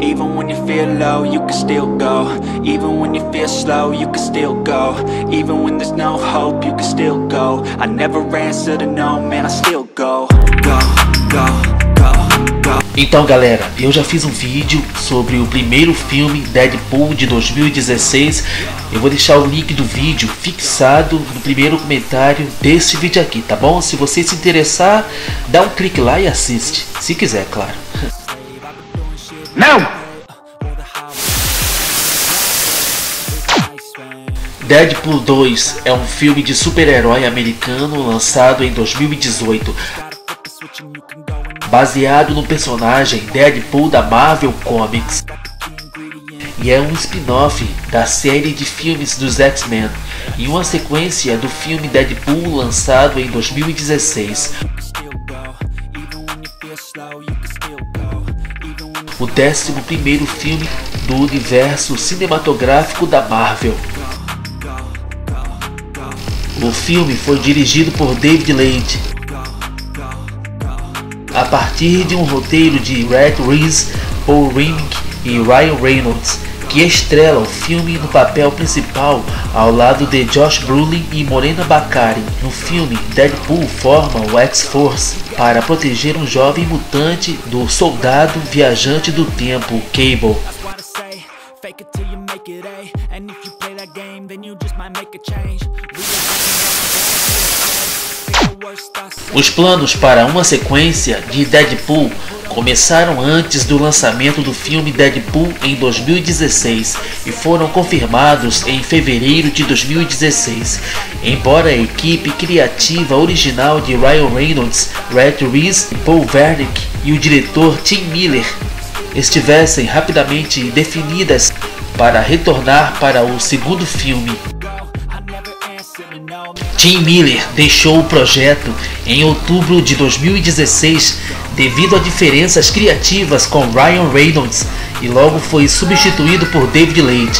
Even when you feel low, you can still go. Even when you feel slow, you can still go. Even when there's no hope, you can still go. I never answer to no, man, I still go. Go, go. Então galera, eu já fiz um vídeo sobre o primeiro filme Deadpool de 2016. Eu vou deixar o link do vídeo fixado no primeiro comentário desse vídeo aqui, tá bom? Se você se interessar, dá um clique lá e assiste, se quiser, claro. Não! Deadpool 2 é um filme de super-herói americano lançado em 2018. Baseado no personagem Deadpool da Marvel Comics, e é um spin-off da série de filmes dos X-Men e uma sequência do filme Deadpool lançado em 2016. O 11º filme do universo cinematográfico da Marvel. O filme foi dirigido por David Leitch, a partir de um roteiro de Rhett Reese, Paul Wernick e Ryan Reynolds, que estrela o filme no papel principal ao lado de Josh Brolin e Morena Baccarin. No filme, Deadpool forma o X-Force para proteger um jovem mutante do soldado viajante do tempo, Cable. Os planos para uma sequência de Deadpool começaram antes do lançamento do filme Deadpool em 2016 e foram confirmados em fevereiro de 2016. Embora a equipe criativa original de Ryan Reynolds, Rhett Reese, Paul Wernick e o diretor Tim Miller estivessem rapidamente definidas para retornar para o segundo filme, Tim Miller deixou o projeto em outubro de 2016 devido a diferenças criativas com Ryan Reynolds e logo foi substituído por David Leitch.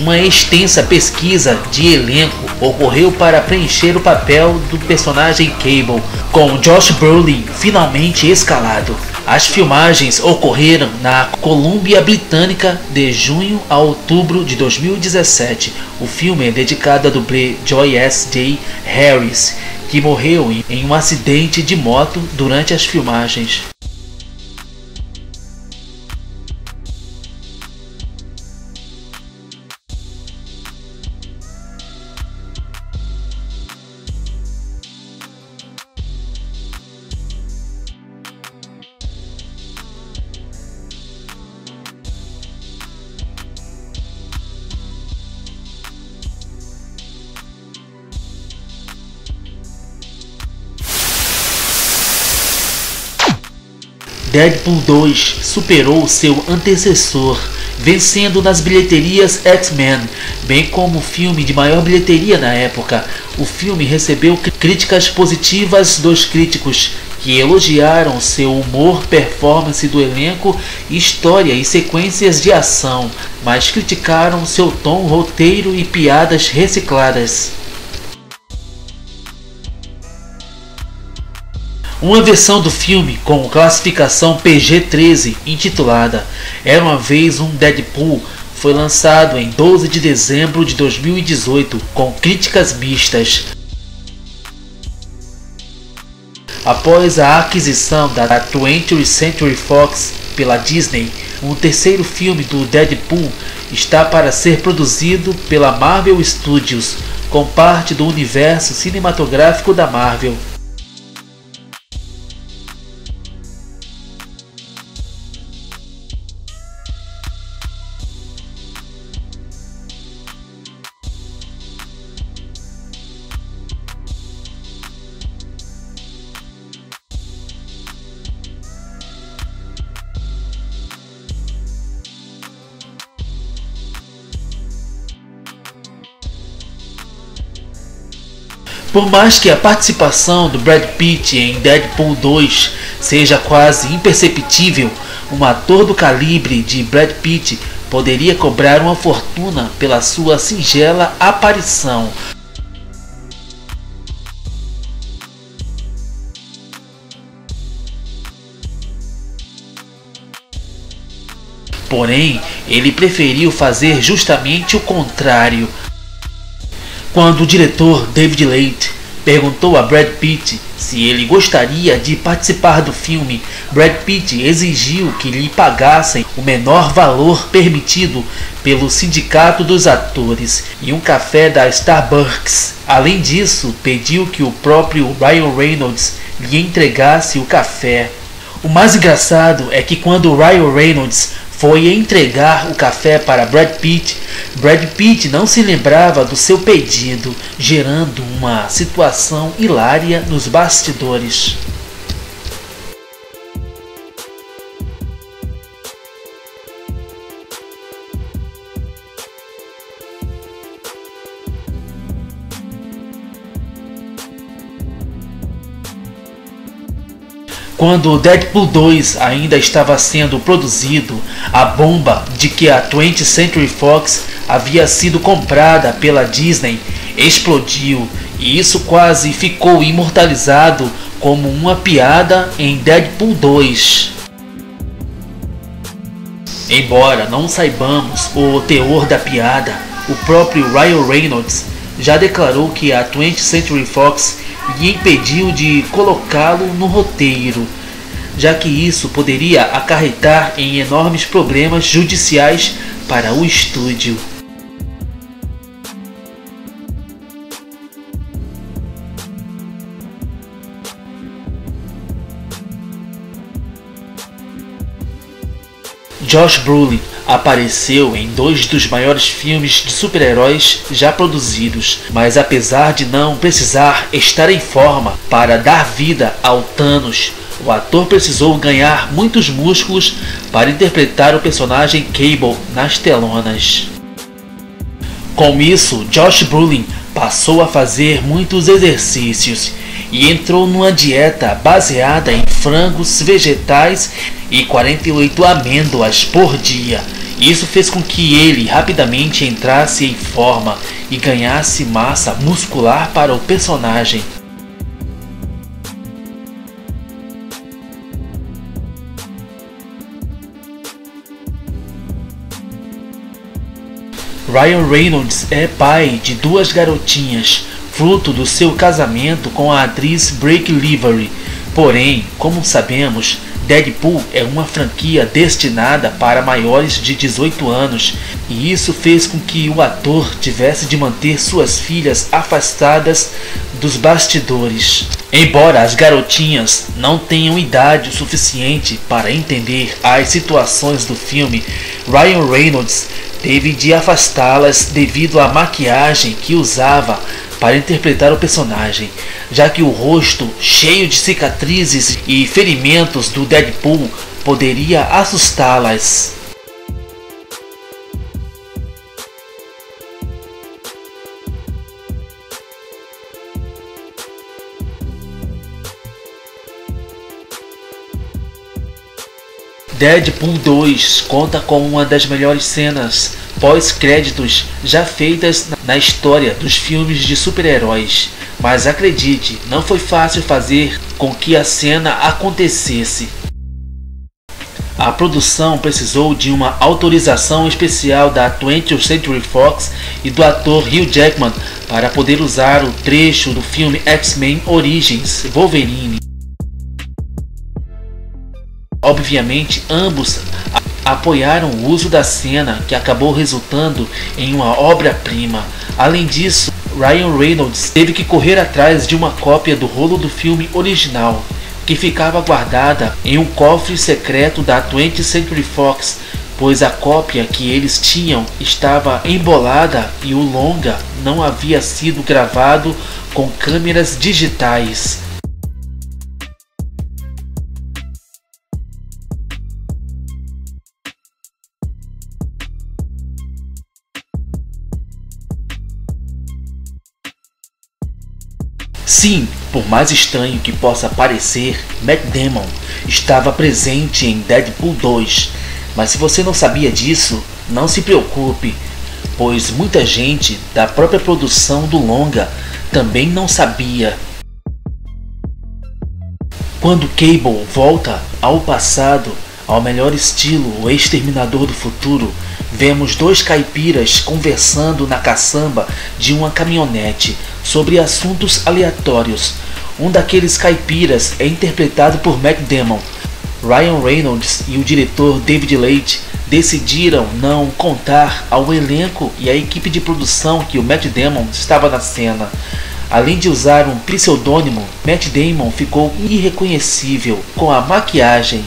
Uma extensa pesquisa de elenco ocorreu para preencher o papel do personagem Cable, com Josh Brolin finalmente escalado. As filmagens ocorreram na Colômbia Britânica de junho a outubro de 2017. O filme é dedicado à dublê Joy S. J. Harris, que morreu em um acidente de moto durante as filmagens. Deadpool 2 superou seu antecessor, vencendo nas bilheterias X-Men, bem como o filme de maior bilheteria na época. O filme recebeu críticas positivas dos críticos, que elogiaram seu humor, performance do elenco, história e sequências de ação, mas criticaram seu tom, roteiro e piadas recicladas. Uma versão do filme com classificação PG-13, intitulada Era uma vez um Deadpool, foi lançado em 12 de dezembro de 2018, com críticas mistas. Após a aquisição da 20th Century Fox pela Disney, um terceiro filme do Deadpool está para ser produzido pela Marvel Studios, com parte do universo cinematográfico da Marvel. Por mais que a participação do Brad Pitt em Deadpool 2 seja quase imperceptível, um ator do calibre de Brad Pitt poderia cobrar uma fortuna pela sua singela aparição. Porém, ele preferiu fazer justamente o contrário. Quando o diretor David Leitch perguntou a Brad Pitt se ele gostaria de participar do filme, Brad Pitt exigiu que lhe pagassem o menor valor permitido pelo sindicato dos atores e um café da Starbucks. Além disso, pediu que o próprio Ryan Reynolds lhe entregasse o café. O mais engraçado é que quando Ryan Reynolds foi entregar o café para Brad Pitt, Brad Pitt não se lembrava do seu pedido, gerando uma situação hilária nos bastidores. Quando Deadpool 2 ainda estava sendo produzido, a bomba de que a 20th Century Fox havia sido comprada pela Disney explodiu, e isso quase ficou imortalizado como uma piada em Deadpool 2. Embora não saibamos o teor da piada, o próprio Ryan Reynolds já declarou que a 20th Century Fox lhe impediu de colocá-lo no roteiro, já que isso poderia acarretar em enormes problemas judiciais para o estúdio. Josh Brolin apareceu em dois dos maiores filmes de super-heróis já produzidos, mas apesar de não precisar estar em forma para dar vida ao Thanos, o ator precisou ganhar muitos músculos para interpretar o personagem Cable nas telonas. Com isso, Josh Brolin passou a fazer muitos exercícios e entrou numa dieta baseada em frangos, vegetais e 48 amêndoas por dia. Isso fez com que ele rapidamente entrasse em forma e ganhasse massa muscular para o personagem. Ryan Reynolds é pai de duas garotinhas, fruto do seu casamento com a atriz Blake Lively. Porém, como sabemos, Deadpool é uma franquia destinada para maiores de 18 anos, e isso fez com que o ator tivesse de manter suas filhas afastadas dos bastidores. Embora as garotinhas não tenham idade o suficiente para entender as situações do filme, Ryan Reynolds teve de afastá-las devido à maquiagem que usava para interpretar o personagem, já que o rosto cheio de cicatrizes e ferimentos do Deadpool poderia assustá-las. Deadpool 2 conta com uma das melhores cenas pós-créditos já feitas na história dos filmes de super-heróis. Mas acredite, não foi fácil fazer com que a cena acontecesse. A produção precisou de uma autorização especial da 20th Century Fox e do ator Hugh Jackman para poder usar o trecho do filme X-Men Origins: Wolverine. Obviamente, ambos apoiaram o uso da cena, que acabou resultando em uma obra-prima. Além disso, Ryan Reynolds teve que correr atrás de uma cópia do rolo do filme original, que ficava guardada em um cofre secreto da 20th Century Fox, pois a cópia que eles tinham estava embolada e o longa não havia sido gravado com câmeras digitais. Sim, por mais estranho que possa parecer, Matt Damon estava presente em Deadpool 2, mas se você não sabia disso, não se preocupe, pois muita gente da própria produção do longa também não sabia. Quando Cable volta ao passado, Ao melhor estilo O Exterminador do Futuro, vemos dois caipiras conversando na caçamba de uma caminhonete sobre assuntos aleatórios. Um daqueles caipiras é interpretado por Matt Damon. Ryan Reynolds e o diretor David Leitch decidiram não contar ao elenco e à equipe de produção que o Matt Damon estava na cena. Além de usar um pseudônimo, Matt Damon ficou irreconhecível com a maquiagem.